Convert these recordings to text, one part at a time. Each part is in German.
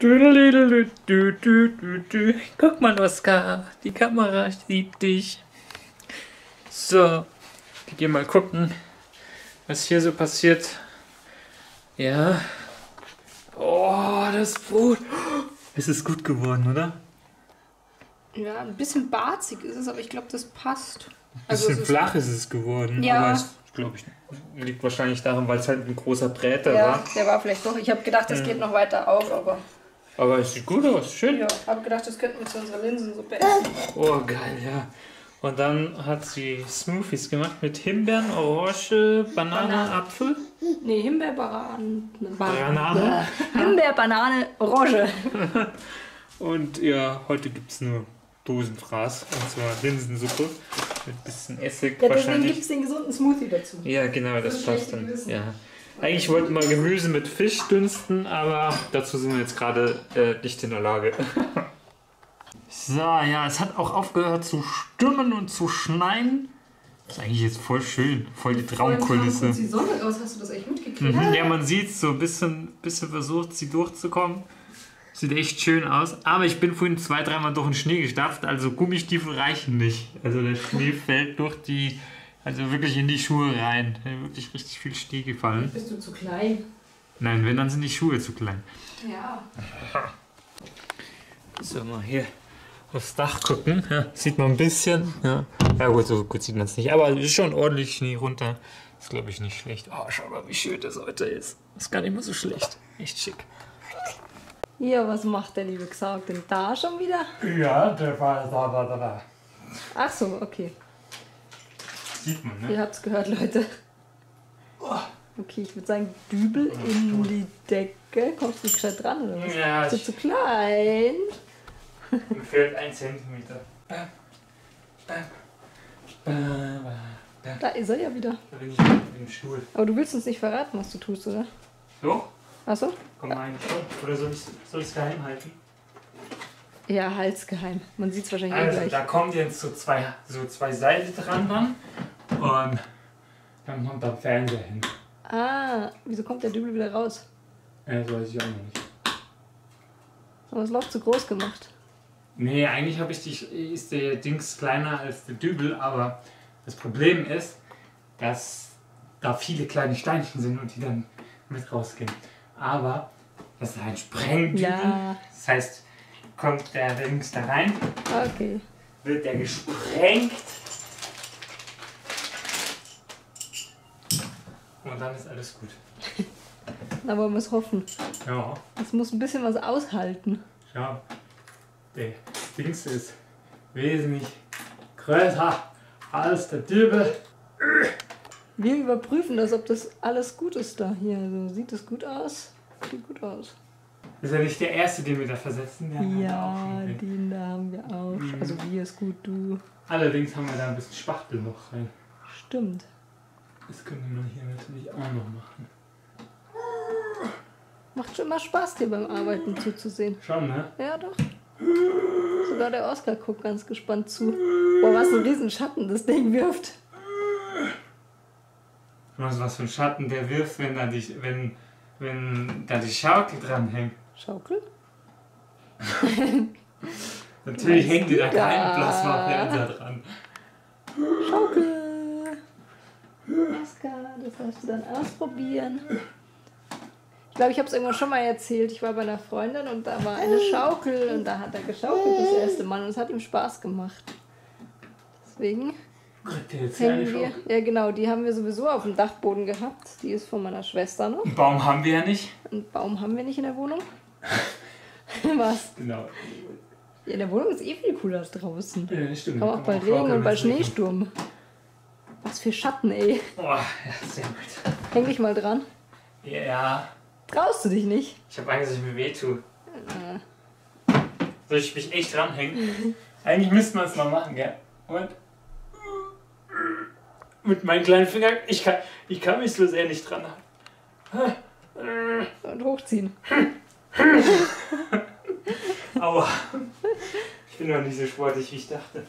Guck mal, Oskar, die Kamera sieht dich. So, wir gehen mal gucken, was hier so passiert. Ja. Oh, das Brot. Es ist gut geworden, oder? Ja, ein bisschen barzig ist es, aber ich glaube, das passt. Ein bisschen also, flach ist es geworden, ja. Aber es, glaube ich, liegt wahrscheinlich daran, weil es halt ein großer Bräter war. Ja, der war vielleicht doch. Ich habe gedacht, das geht noch weiter auf, aber... Aber es sieht gut aus, schön. Ja, habe gedacht, das könnten wir zu unserer Linsensuppe essen. Oh, geil, ja. Und dann hat sie Smoothies gemacht mit Himbeeren, Orange, Banane, Apfel. Nee, Himbeer, Banane. Himbeer, Banane, Orange. Und ja, heute gibt es nur Dosenfraß, und zwar Linsensuppe mit ein bisschen Essig. Ja, deswegen gibt es den gesunden Smoothie dazu. Ja, genau, das passt dann. Ja. Eigentlich wollten wir Gemüse mit Fisch dünsten, aber dazu sind wir jetzt gerade nicht in der Lage. So, ja, es hat auch aufgehört zu stimmen und zu schneien. Das ist eigentlich jetzt voll schön, voll die Traumkulisse. Voll die Sonne aus, hast du das echt mitgekriegt? Mhm. Ja, man sieht es so, ein bisschen versucht, sie durchzukommen. Sieht echt schön aus, aber ich bin vorhin zwei-, dreimal durch den Schnee gestapft, also Gummistiefel reichen nicht. Also der Schnee fällt durch die, also wirklich in die Schuhe rein. Da ist wirklich richtig viel Schnee gefallen. Bist du zu klein? Nein, wenn, dann sind die Schuhe zu klein. Ja. So, mal hier aufs Dach gucken, ja, sieht man ein bisschen, ja, ja gut, so gut sieht man es nicht, aber es ist schon ordentlich Schnee runter, ist glaube ich nicht schlecht. Oh, schau mal, wie schön das heute ist, ist gar nicht mehr so schlecht, echt schick. Ja, was macht der liebe Xaroc denn da schon wieder? Ja, der war da. Ach so, okay. Sieht man, ne? Ihr habt's gehört, Leute. Okay, ich würde sagen, Dübel in die Decke. Kommst du nicht gescheit dran, oder was? Ja, bist du zu klein? Mir fehlt 1 Zentimeter. Bam, bam, bam, bam. Da ist er ja wieder. Da bin ich im Stuhl. Aber du willst uns nicht verraten, was du tust, oder? So? Ach so? Komm mal rein. Oder soll ich es geheim halten? Ja, halt's geheim. Man sieht es wahrscheinlich also, gleich. Also, da kommen jetzt so zwei Seile dran und dann kommt der Fernseher hin. Ah, wieso kommt der Dübel wieder raus? Ja, das weiß ich auch noch nicht. Aber das Loch zu groß gemacht. Nee, eigentlich ist der Dings kleiner als der Dübel, aber das Problem ist, dass da viele kleine Steinchen sind und die dann mit rausgehen. Aber das ist ein Sprengdübel. Ja. Das heißt, kommt der Dings da rein, okay, wird der gesprengt und dann ist alles gut. Da wollen wir es hoffen. Ja. Es muss ein bisschen was aushalten. Ja. Der Dings ist wesentlich größer als der Dübel. Wir überprüfen das, ob das alles gut ist da hier. Also, sieht das gut aus? Sieht gut aus. Das ist ja nicht der erste, den wir da versetzen. Ja, den da haben wir auch. Mhm. Also wir ist gut, du. Allerdings haben wir da ein bisschen Spachtel noch rein. Stimmt. Das können wir hier natürlich auch noch machen. Macht schon mal Spaß, dir beim Arbeiten zuzusehen. Schon, ne? Ja, doch. Sogar der Oskar guckt ganz gespannt zu. Boah, was ein Riesenschatten das Ding wirft. Was für ein Schatten der wirft, wenn da die Schaukel dran hängt. Schaukel? Natürlich hängt dir da kein Plasmafernseher dran. Schaukel! Oskar, das darfst du dann ausprobieren. Ich glaube, ich habe es irgendwann schon mal erzählt. Ich war bei einer Freundin und da war eine Schaukel und da hat er geschaukelt das erste Mal und es hat ihm Spaß gemacht. Deswegen... Wir, ja genau, die haben wir sowieso auf dem Dachboden gehabt. Die ist von meiner Schwester noch. Einen Baum haben wir ja nicht. Einen Baum haben wir nicht in der Wohnung. Was? Genau. Ja, in der Wohnung ist eh viel cooler als draußen. Ja, stimmt. Kann man auch bei Regen und bei Schneesturm. Was für Schatten, ey. Boah, ja, sehr gut. Häng dich mal dran. Ja. Traust du dich nicht? Ich habe Angst, dass ich mir weh tue. Soll ich mich echt dranhängen? Eigentlich müsste man es mal machen, gell? Und? Mit meinen kleinen Fingern, ich kann mich so sehr nicht dran halten. Und hochziehen. Aua. Ich bin noch nicht so sportlich, wie ich dachte.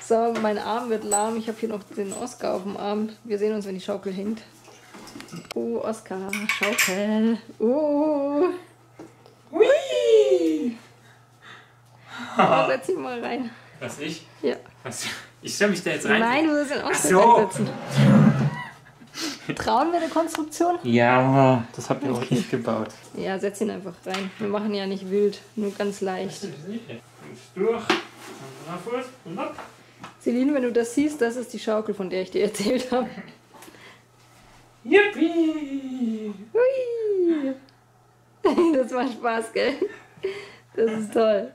So, mein Arm wird lahm. Ich habe hier noch den Oskar auf dem Arm. Wir sehen uns, wenn die Schaukel hängt. Oh, Oskar, Schaukel. Oh. Hui. Oh, setz ihn mal rein. Was, ich? Ja. Was, ich stelle mich da jetzt rein? Nein, du sollst ihn auch reinsetzen. Trauen wir der Konstruktion? Ja, das habt ihr auch nicht gebaut. Ja, setz ihn einfach rein. Wir machen ja nicht wild, nur ganz leicht. Durch. Und ab. Celine, wenn du das siehst, das ist die Schaukel, von der ich dir erzählt habe. Yippie! Hui! Das macht Spaß, gell? Das ist toll.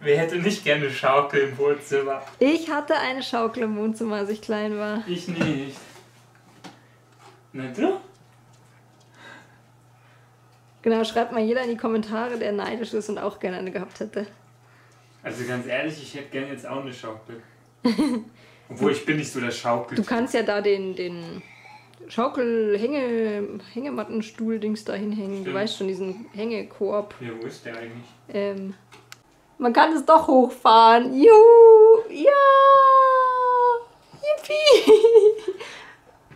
Wer hätte nicht gerne eine Schaukel im Wohnzimmer? Ich hatte eine Schaukel im Wohnzimmer, als ich klein war. Ich nicht. Na du? Genau, schreibt mal jeder in die Kommentare, der neidisch ist und auch gerne eine gehabt hätte. Also ganz ehrlich, ich hätte gerne jetzt auch eine Schaukel. Obwohl, ich bin nicht so der Schaukel. Du kannst ja da den Schaukel-Hängemattenstuhl-Dings da hinhängen. Du weißt schon, diesen Hängekorb. Ja, wo ist der eigentlich? Man kann es doch hochfahren. Juhu! Ja! Yippie!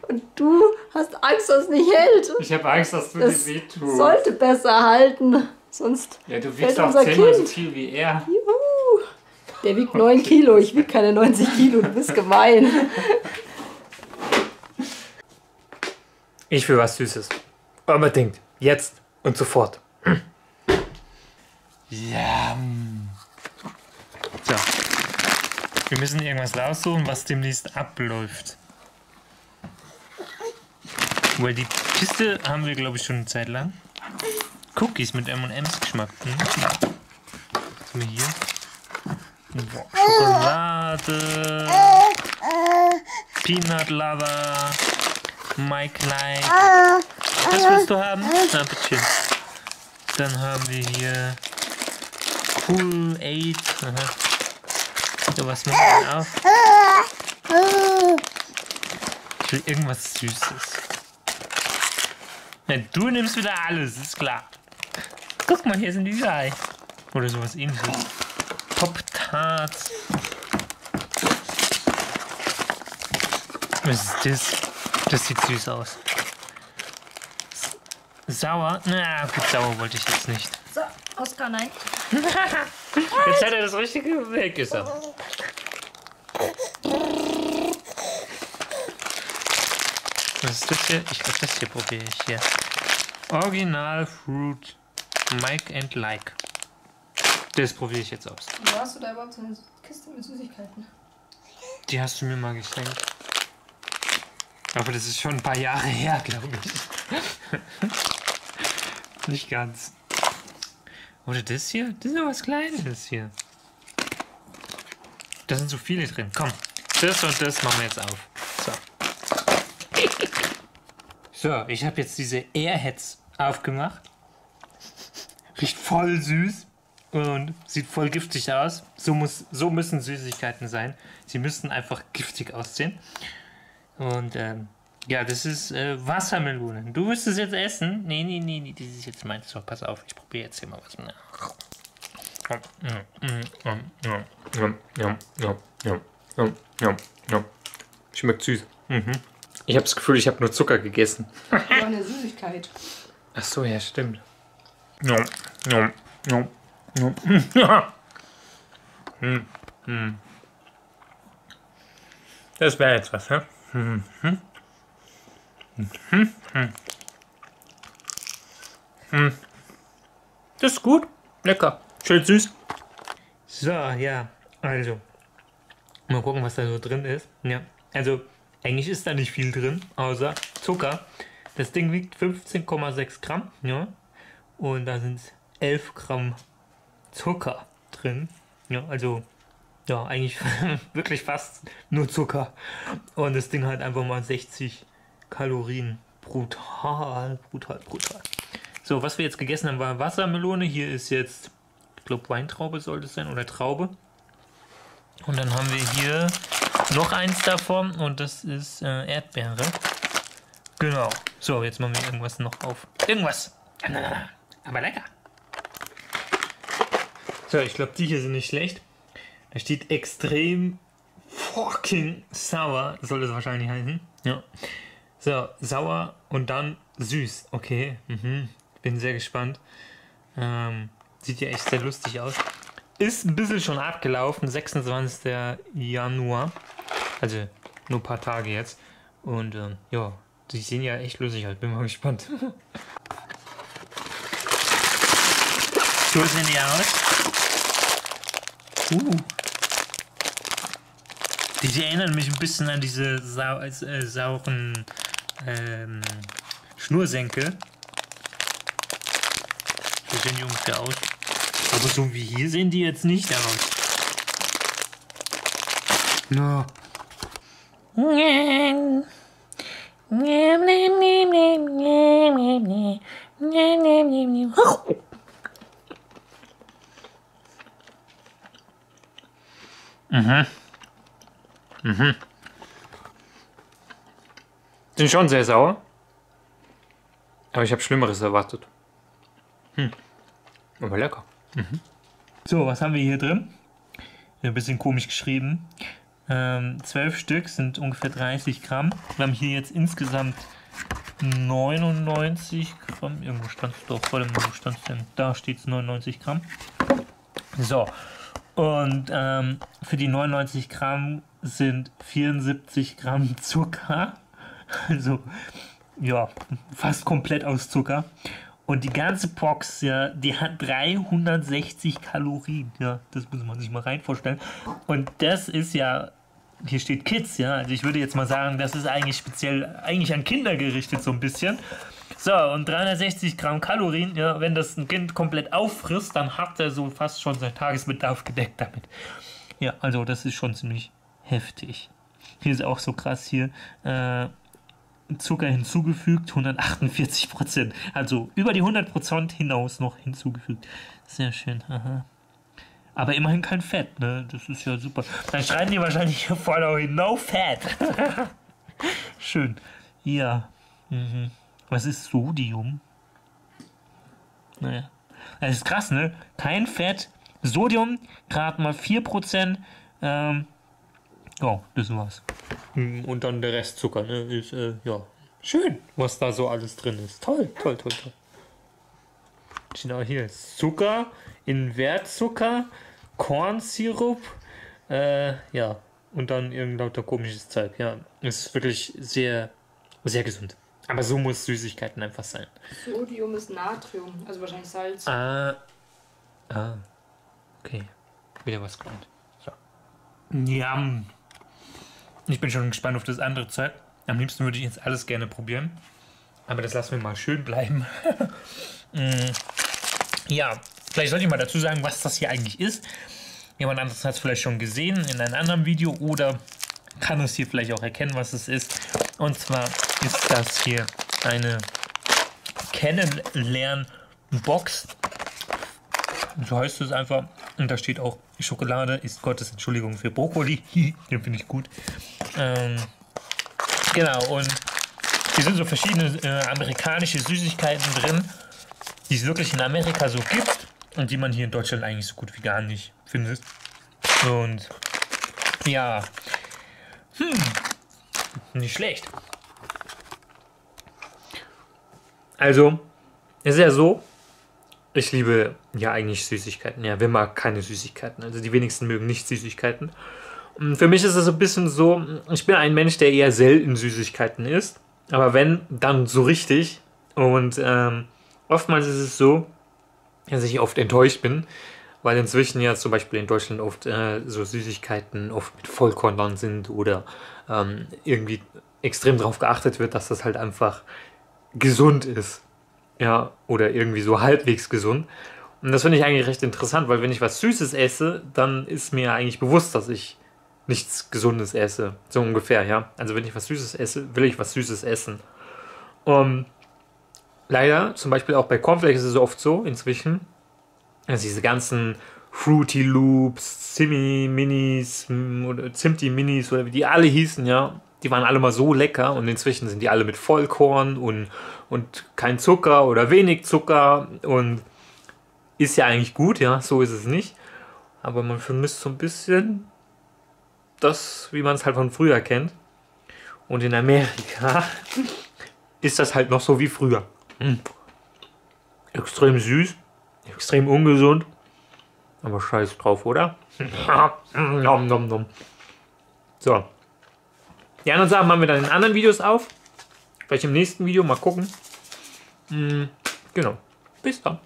Und du hast Angst, dass es nicht hält. Ich habe Angst, dass du das dir wehtust. Sollte besser halten, sonst. Ja, du wiegst auch 10 mal so viel wie er. Juhu! Der wiegt 9 Kilo, ich wiege keine 90 Kilo, du bist gemein. Ich will was Süßes. Unbedingt. Jetzt und sofort. Ja. So. Wir müssen irgendwas raussuchen, was demnächst abläuft. Weil die Kiste haben wir, glaube ich, schon eine Zeit lang. Cookies mit M&M's Geschmack. Was haben wir hier? Schokolade. Peanut Lover. Mike Light. Was willst du haben? Na, bitte. Dann haben wir hier Cool 8. So, was machen wir auf? Ich will irgendwas Süßes. Na, du nimmst wieder alles, ist klar. Guck mal, hier sind die Ei. Oder sowas ähnliches. Pop-Tarts. Was ist das? Das sieht süß aus. Sauer? Na gut, sauer wollte ich jetzt nicht. So, Oskar, nein. Jetzt hat er das richtige weggesaugt. Was ist das hier? Ich glaube, das hier probiere ich hier. Original Fruit Mike and Like. Das probiere ich jetzt aus. Wo hast du da überhaupt so eine Kiste mit Süßigkeiten? Die hast du mir mal geschenkt. Aber das ist schon ein paar Jahre her, glaube ich. Nicht ganz. Oder das hier? Das ist noch was Kleines hier. Da sind so viele drin. Komm, das und das machen wir jetzt auf. So. So, ich habe jetzt diese Airheads aufgemacht. Riecht voll süß. Und sieht voll giftig aus. So müssen Süßigkeiten sein. Sie müssen einfach giftig aussehen. Und ja, das ist Wassermelone. Du wirst es jetzt essen. Nee, nee, nee, nee, das ist jetzt meins. So, pass auf, ich probiere jetzt hier mal was. Schmeckt süß. Mhm. Ich habe das Gefühl, ich habe nur Zucker gegessen. Das war eine Süßigkeit. Ach so, ja, stimmt. Das wäre jetzt was, ne? Das ist gut. Lecker. Schön süß. So, ja. Also. Mal gucken, was da so drin ist. Ja. Also, eigentlich ist da nicht viel drin, außer Zucker. Das Ding wiegt 15,6 Gramm. Ja. Und da sind 11 Gramm Zucker drin. Ja, also. Ja, eigentlich wirklich fast nur Zucker. Und das Ding hat einfach mal 60 Kalorien. Brutal, brutal, brutal. So, was wir jetzt gegessen haben, war Wassermelone. Hier ist jetzt, ich glaube, Weintraube sollte es sein oder Traube. Und dann haben wir hier noch eins davon und das ist Erdbeere. Genau. So, jetzt machen wir irgendwas noch auf. Irgendwas. Aber lecker. So, ich glaube, die hier sind nicht schlecht. Da steht extrem fucking sauer, soll das wahrscheinlich heißen. Ja. So, sauer und dann süß. Okay, bin sehr gespannt. Sieht ja echt sehr lustig aus. Ist ein bisschen schon abgelaufen, 26. Januar. Also nur ein paar Tage jetzt. Und ja, die sehen ja echt lustig aus. Bin mal gespannt. So sehen die aus. Die erinnern mich ein bisschen an diese sauren Schnursenkel. So sehen die ungefähr aus. Aber so wie hier sehen die jetzt nicht aus. No. Mhm. Mhm. Sind schon sehr sauer. Aber ich habe Schlimmeres erwartet. Aber lecker. Mhm. So, was haben wir hier drin? Ein bisschen komisch geschrieben. 12 Stück sind ungefähr 30 Gramm. Wir haben hier jetzt insgesamt 99 Gramm. Irgendwo stand es doch, wo stand es denn? Da steht es 99 Gramm. So, und für die 99 Gramm sind 74 Gramm Zucker. Also, ja, fast komplett aus Zucker. Und die ganze Box, ja, die hat 360 Kalorien, ja, das muss man sich mal rein vorstellen. Und das ist ja, hier steht Kids, ja, also ich würde jetzt mal sagen, das ist eigentlich speziell, eigentlich an Kinder gerichtet so ein bisschen. So, und 360 Gramm Kalorien, ja, wenn das ein Kind komplett auffrisst, dann hat er so fast schon seinen Tagesbedarf gedeckt damit. Ja, also das ist schon ziemlich heftig. Hier ist auch so krass hier, Zucker hinzugefügt, 148%. Also über die 100% hinaus noch hinzugefügt. Sehr schön. Aha. Aber immerhin kein Fett, ne? Das ist ja super. Dann schreiben die wahrscheinlich hier vorne no fat. Schön. Ja. Mhm. Was ist Sodium? Naja. Das ist krass, ne? Kein Fett. Sodium gerade mal 4%. Ja, das war's. Und dann der Rest Zucker, ne? Ist, ja, schön, was da so alles drin ist. Toll, toll, toll, toll. Genau, hier ist Zucker, Invertzucker, Kornsirup, ja, und dann irgend lauter komisches Zeug. Ja, ist wirklich sehr, sehr gesund. Aber so muss Süßigkeiten einfach sein. Sodium ist Natrium, also wahrscheinlich Salz. Okay, wieder was gelernt. Ja, ich bin schon gespannt auf das andere Zeug. Am liebsten würde ich jetzt alles gerne probieren. Aber das lassen wir mal schön bleiben. Ja, vielleicht sollte ich mal dazu sagen, was das hier eigentlich ist. Jemand anderes hat es vielleicht schon gesehen in einem anderen Video oder kann es hier vielleicht auch erkennen, was es ist. Und zwar ist das hier eine Kennenlernbox. So heißt es einfach. Und da steht auch, Schokolade ist Gottes Entschuldigung für Brokkoli. Den finde ich gut. Genau, und hier sind so verschiedene amerikanische Süßigkeiten drin, die es wirklich in Amerika so gibt und die man hier in Deutschland eigentlich so gut wie gar nicht findet. Und ja, nicht schlecht. Also, es ist ja so, ich liebe ja eigentlich Süßigkeiten. Ja, wer mag keine Süßigkeiten? Also die wenigsten mögen nicht Süßigkeiten. Und für mich ist es ein bisschen so, ich bin ein Mensch, der eher selten Süßigkeiten isst. Aber wenn, dann so richtig. Und oftmals ist es so, dass ich oft enttäuscht bin. Weil inzwischen ja zum Beispiel in Deutschland oft so Süßigkeiten oft mit Vollkorn dran sind. Oder irgendwie extrem darauf geachtet wird, dass das halt einfach gesund ist. Ja, oder irgendwie so halbwegs gesund. Und das finde ich eigentlich recht interessant, weil wenn ich was Süßes esse, dann ist mir eigentlich bewusst, dass ich nichts Gesundes esse. So ungefähr, ja. Also wenn ich was Süßes esse, will ich was Süßes essen. Leider, zum Beispiel auch bei Cornflakes ist es oft so inzwischen, dass diese ganzen Fruity Loops, Zimti Minis oder wie die alle hießen, ja, die waren alle mal so lecker und inzwischen sind die alle mit Vollkorn und kein Zucker oder wenig Zucker und ist ja eigentlich gut, ja, so ist es nicht. Aber man vermisst so ein bisschen das, wie man es halt von früher kennt. Und in Amerika ist das halt noch so wie früher. Extrem süß, extrem ungesund, Aber scheiß drauf, oder? So. Die anderen Sachen machen wir dann in anderen Videos auf. Vielleicht im nächsten Video, mal gucken. Genau. Bis dann.